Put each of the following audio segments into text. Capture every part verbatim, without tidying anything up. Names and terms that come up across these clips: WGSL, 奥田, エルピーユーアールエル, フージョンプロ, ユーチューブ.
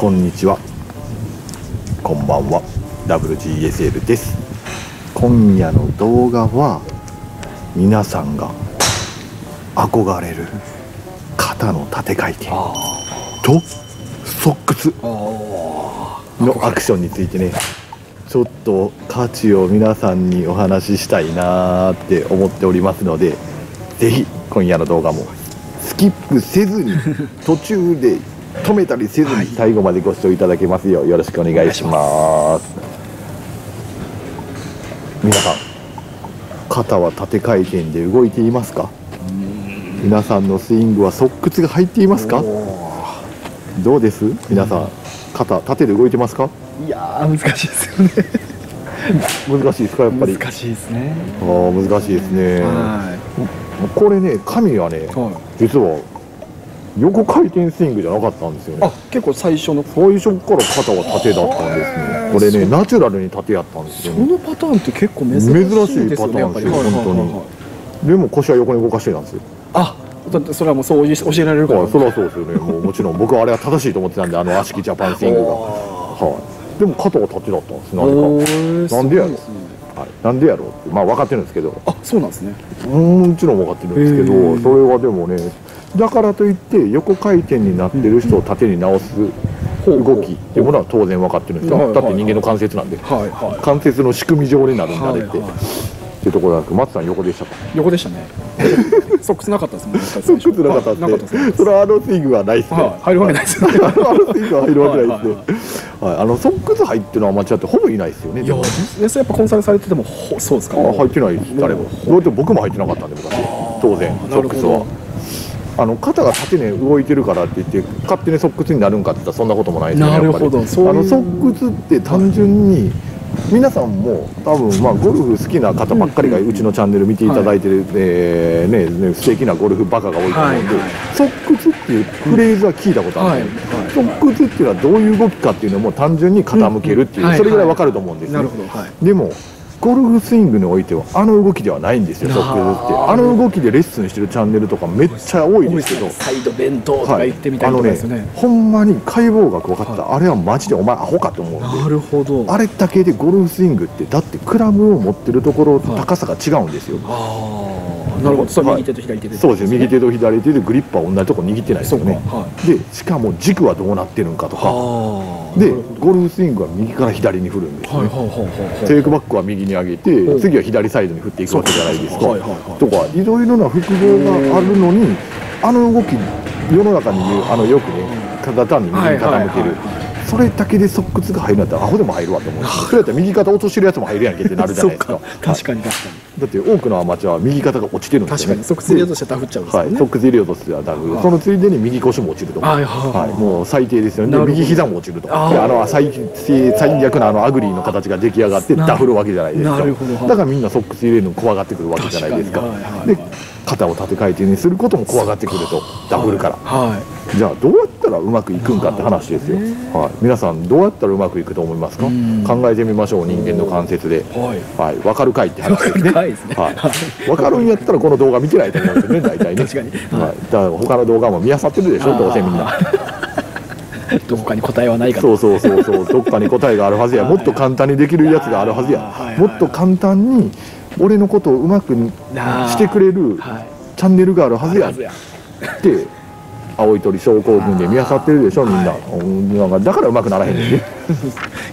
こんにちは、こんばんは、ダブリュージーエスエル です。今夜の動画は皆さんが憧れる肩の縦回転とソックスのアクションについてね、ちょっと価値を皆さんにお話ししたいなーって思っておりますので、ぜひ今夜の動画もスキップせずに途中で止めたりせずに最後までご視聴いただけますようよろしくお願いします。皆さん、肩は縦回転で動いていますか？皆さんのスイングは側屈が入っていますか？どうです、皆さん、肩縦で動いてますか？いやー、難しいですよね。難しいですか？やっぱり難しいですね。ああ、難しいですね。これね、神はね、実は横回転スイングじゃなかったんですよね。あ、結構最初の最初から肩は縦だったんですね。これね、ナチュラルに縦やったんですよね。そのパターンって結構珍しいですよね。珍しいパターンですよ、本当に。でも腰は横に動かしてたんですよ。あ、それはもうそう教えられるから。それはそうですよね。もうもちろん僕はあれは正しいと思ってたんで、あの悪しきジャパンスイングが。はい。でも肩は縦だったんです。なんでか。なんでやろ。なんでやろうって、まあ分かってるんですけど。あ、そうなんですね。もちろん分かってるんですけど、それはでもね。だからといって横回転になってる人を縦に直す動きっていうものは当然分かってるんですよ。だって人間の関節なんで、関節の仕組み上になるんだねってっていうところなんですけど、松さん横でしたか？横でしたね。ソックスなかったですもんね。ソックスなかったって、それはあのスイングはないですね。入るわけないですね。あのスイングは入るわけないですね。はい、あのソックス入ってるのは間違ってほぼいないですよね。いや、それやっぱコンサルされててもそうですか？入ってないです。誰も。どうやって僕も入ってなかったんで昔。当然ソックスは。あの肩が縦に動いてるからって言って勝手に側屈になるんかって言ったらそんなこともないですよね。なるほど。そういう側屈って単純に皆さんも多分、まあ、ゴルフ好きな方ばっかりがうちのチャンネル見ていただいてる、えー、ね、素敵なゴルフバカが多いと思うんで、側屈っていうフレーズは聞いたことあるんですよ。側屈っていうのはどういう動きかっていうのも単純に傾けるっていう、それぐらい分かると思うんですよ。でもゴルフスイングにおいてはあの動きではないんですよ、側屈って。あの動きでレッスンしてるチャンネルとかめっちゃ多いですけど、サイドベントとか言ってみたいとですね、はい、あのね、ほんまに解剖学分かった、はい、あれはマジでお前アホかと思うんで。なるほど。あれだけでゴルフスイングって、だってクラブを持ってるところと高さが違うんですよ、はい、ああ、なるほど。そう、右手と左手で、そうですね、右手と左手でグリッパー同じとこ握ってないですよね、はい、でしかも軸はどうなってるんかとか。でゴルフスイングは右から左に振るんですね。テイクバックは右に上げて、次は左サイドに振っていくわけじゃないですか。とかいろいろな複合があるのに、あの動き、世の中に言うあのよくね、ただ単に右に傾ける、それだけで側屈が入るんだったらアホでも入るわと思う。それだったら右肩落としてるやつも入るやんけってなるじゃないですか。確かに確かに。だって多くのアマチュアは右肩が落ちてるんですよね。側屈入れようとしてダフっちゃうんですよね。側屈入れようとしてダフ。そのついでに右腰も落ちるとか、もう最低ですよね。右膝も落ちるとか、あの最最悪なあのアグリーの形が出来上がってダフるわけじゃないですか。だからみんな側屈入れるの怖がってくるわけじゃないですか。で、肩を縦回転にすることも怖がってくると、ダフるから。じゃあどうやったらうまくいくんかって話ですよ。はい。皆さんどうやったらうまくいくと思いますか？考えてみましょう。人間の関節で、はい、分かるかいって話ですね。はい。分かるんやったらこの動画見てないと思うんですよね、大体ね。確かに。はい。だから他の動画も見漁ってるでしょ、どうせみんな。どこかに答えはないか。そうそうそうそう。どこかに答えがあるはずや。もっと簡単にできるやつがあるはずや。もっと簡単に俺のことをうまくしてくれるチャンネルがあるはずや。って。青い鳥症候群で見あさってるでしょ、みんな、はい、だからうまくならへんね。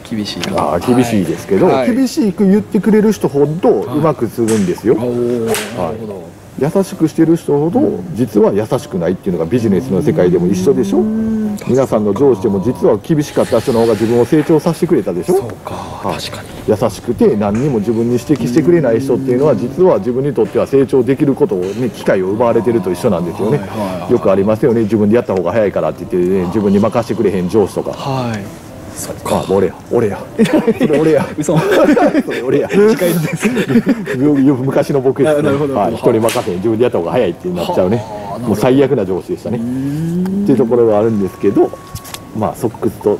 厳しいなあ、厳しいですけど、はい、厳しく言ってくれる人ほどうまくするんですよ。優しくしてる人ほど実は優しくないっていうのがビジネスの世界でも一緒でしょ。皆さんの上司でも実は厳しかった人の方が自分を成長させてくれたでしょ。そうか、確かに。優しくて何にも自分に指摘してくれない人っていうのは、実は自分にとっては成長できることをね、機会を奪われてると一緒なんですよね。よくありますよね、自分でやった方が早いからって言って、ね、自分に任せてくれへん上司とか。はい。そっか、俺や俺やそれ俺や嘘それ俺や昔の僕ですね。人に任せに自分でやった方が早いってなっちゃうね。もう最悪な上司でしたねっていうところがあるんですけど、まあソックスと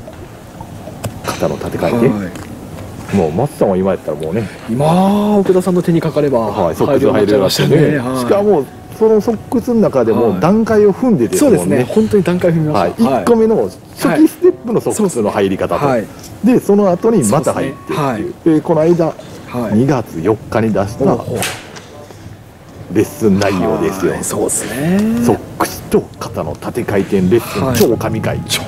肩の縦回転、もう松さんは今やったらもうね、今奥田さんの手にかかればソックス入れましたね。しかもその側屈の中でも段階を踏んでてるもんね。そうですね、本当に段階踏みました。いっこめの初期ステッププの側室の入り方と、でその後にまた入ってっていう、この間にがつよっかに出したレッスン内容ですよ。そうですね。側屈と肩の縦回転レッスン超神回、超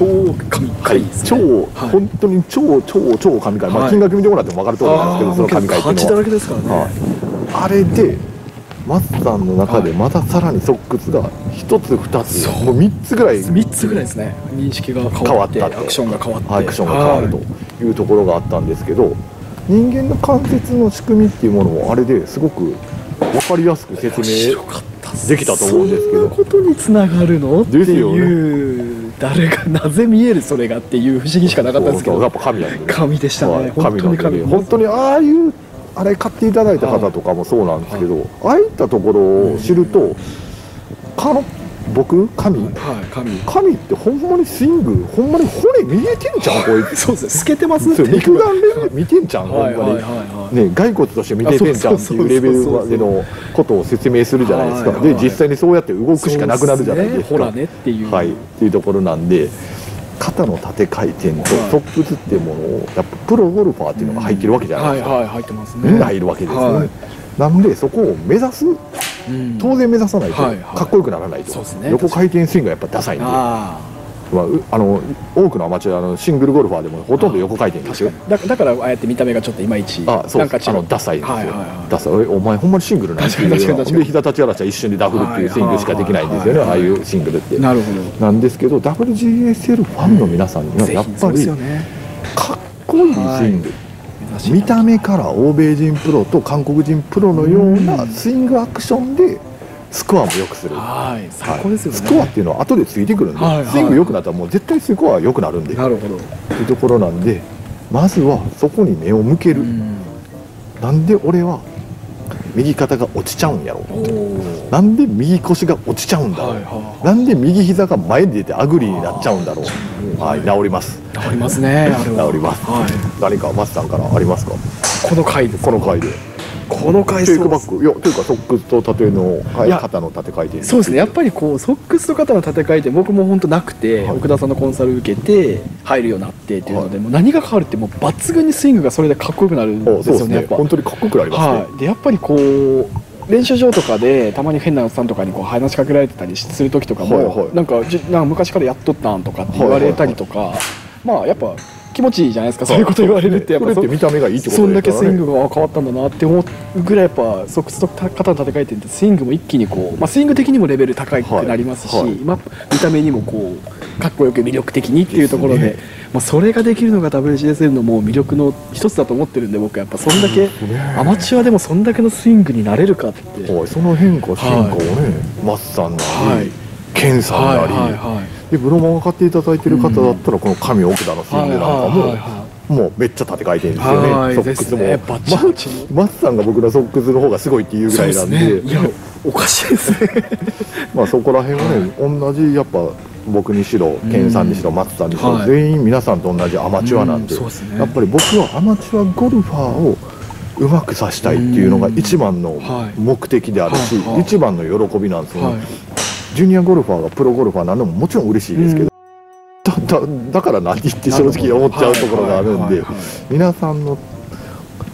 神回、超本当に超超超神回。まあ金額見てもらっても分かると思うんですけど、その神回っていうのは。だらけですからね。あれでマスさんの中でまたさらに側屈が一つ二つもう三つぐらい、三つぐらいですね。認識が変わって、アクションが変わって、アクションが変わるというところがあったんですけど、人間の関節の仕組みっていうものもあれですごく分かりやすく説明できたと思うんですけど、そんなことにつながるのっていう、誰がなぜ見えるそれがっていう不思議しかなかったんですけど、やっぱ神なんでね。神でしたね。本当に神。本当にああいうあれ買っていただいた方とかもそうなんですけど、ああいったところを知ると、かの僕神神ってほんまにスイングほんまに骨見えてんじゃんこいつ。そうです。透けてますって。肉眼で見てんじゃんほんまにね、骸骨として見ててんじゃんっていうレベルのことを説明するじゃないですか。で実際にそうやって動くしかなくなるじゃないですか。ほらねっていうはいっていうところなんで、肩の縦回転と側屈っていうものをやっぱプロゴルファーっていうのが入ってるわけじゃないですか。はいはい入ってますね。みんな入るわけですね。なんでそこを目指す。当然目指さないとかっこよくならないと、横回転スイングがやっぱダサいんで、あの多くのアマチュアのシングルゴルファーでもほとんど横回転ですよ。だからああやって見た目がちょっといまいちなんか違うダサいんですよ。ダサいお前ほんまにシングルなんですよ。で膝立ち上がらしたら一瞬でダフルっていうスイングしかできないんですよね、ああいうシングルって。なるほど。なんですけど ダブリュージーエスエル ファンの皆さんにはやっぱりかっこいいスイング、見た目から欧米人プロと韓国人プロのようなスイングアクションでスコアも良くする。スコアっていうのは後でついてくるんで、はい、はい、スイング良くなったらもう絶対スコア良くなるんで、なるほどっていうところなんで、まずはそこに目を向ける。んなんで俺は右肩が落ちちゃうんやろう、なんで右腰が落ちちゃうんだろう、はい、はい、なんで右膝が前に出てアグリーになっちゃうんだろう。はい、治ります。治りますね。治ります。はい、何かマスさんからありますか。この回です。この回で。この回。テイクバック。いや、というか、ソックスと縦の、肩の縦回転。そうですね。やっぱりこう、ソックスと肩の縦回転、僕も本当なくて、奥田さんのコンサル受けて。入るようになってっていうので、もう何が変わるって、もう抜群にスイングがそれでかっこよくなるんですよね。やっぱ本当にかっこよくなりますね。で、やっぱりこう。練習場とかでたまに変なおっさんとかにこう話しかけられてたりする時とかも、なんか昔からやっとったんとかって言われたりとか、まあやっぱ気持ちいいじゃないですか、そういうこと言われるって。やっぱ見た目がいいってことですからね。そんだけスイングが変わったんだなって思うぐらい、やっぱ側屈と肩の縦回転ってスイングも一気にこう、まあ、スイング的にもレベル高くなりますし、まあ見た目にもこうかっこよく魅力的にっていうところで、まあそれができるのが ダブリュージーエスエル のもう魅力の一つだと思ってるんで、僕やっぱそんだけアマチュアでもそんだけのスイングになれるかって、その変化進化をね、マスさんなり健さんなりで、ブロマンを買っていただいてる方だったら、この神奥田のスイングなんかももうめっちゃ立て替えてるんですよね。ソックスもマスさんが僕のソックスの方がすごいっていうぐらいなんで、いやおかしいですね。まあそこら辺はね、同じやっぱ僕にしろ健さんにしろ松さんにしろ全員皆さんと同じアマチュアなんで、やっぱり僕はアマチュアゴルファーをうまくさせたいっていうのが一番の目的であるし、一番の喜びなんですよね。ジュニアゴルファーがプロゴルファーなのももちろん嬉しいですけど、だ, だ, だから何って正直思っちゃうところがあるんで、皆さんの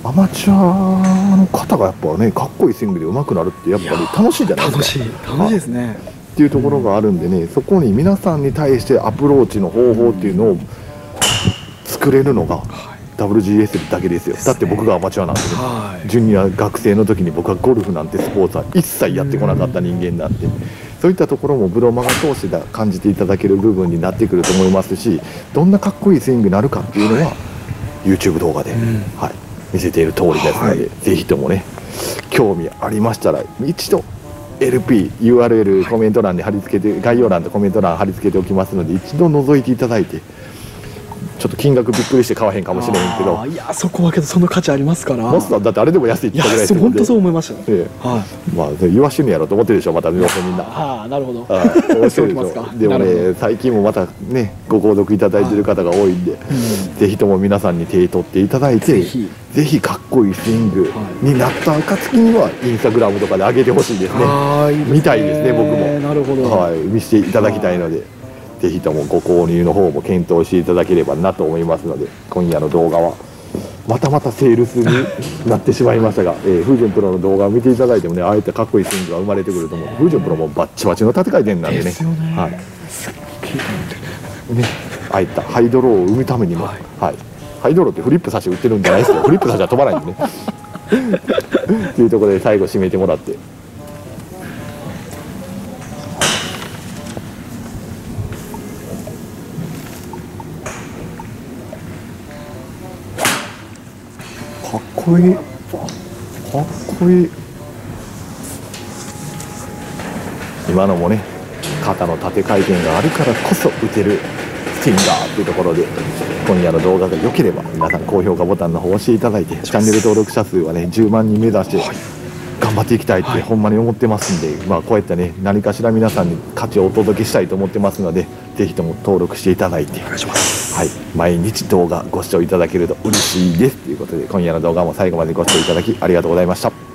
アマチュアの方がやっぱね、かっこいいスイングでうまくなるってやっぱり楽しいじゃないですか。楽しい、楽しいですね。っていうところがあるんでね、そこに皆さんに対してアプローチの方法っていうのを作れるのが ダブリュージーエスエル だけですよ。だって僕がアマチュアなんで、ね、ジュニア学生の時に僕はゴルフなんてスポーツは一切やってこなかった人間なんで、そういったところもブロマが通して感じていただける部分になってくると思いますし、どんなかっこいいスイングになるかっていうのは ユーチューブ 動画で、うんはい、見せている通りですので、はい、ぜひともね、興味ありましたら一度 エルピーユーアールエル コメント欄に貼り付けて、はい、概要欄とコメント欄貼り付けておきますので、一度覗いていただいて、ちょっと金額びっくりして買わへんかもしれへんけど、いやそこはけどその価値ありますから。マスさんだってあれでも安いって言ったぐらいですもんね。いや本当そう思いましたね。ええ、はい、まあ言わしてみやろうと思ってるでしょ、またみんな。ああなるほど。面白いですか。でもね最近もまたねご購読いただいてる方が多いんで、ぜひとも皆さんに手に取っていただいて、ぜひかっこいいスイングになった暁にはインスタグラムとかで上げてほしいですね。見たいですね僕も。なるほど。はい、見せていただきたいので。ぜひともご購入の方も検討していただければなと思いますので、今夜の動画はまたまたセールスになってしまいましたが、えー、フージョンプロの動画を見ていただいてもね、ああいったかっこいいスイングが生まれてくると思う。フージョンプロもバッチバチの縦回転なんでね、ああいったハイドローを生むためにも、はいはい、ハイドローってフリップ差し打ってるんじゃないですよフリップ差しは飛ばないんでねというところで最後締めてもらって。かっこいい、かっこいい。今のもね、肩の縦回転があるからこそ打てるスティンガーっていうところで、今夜の動画が良ければ皆さん高評価ボタンの方を押していただいて、チャンネル登録者数はねじゅうまんにん目指して頑張っていきたいって、はい、ほんまに思ってますんで、まあこういったね何かしら皆さんに価値をお届けしたいと思ってますので、ぜひとも登録していただいて、お願いします。はい、毎日動画ご視聴いただけると嬉しいですということで、今夜の動画も最後までご視聴いただきありがとうございました。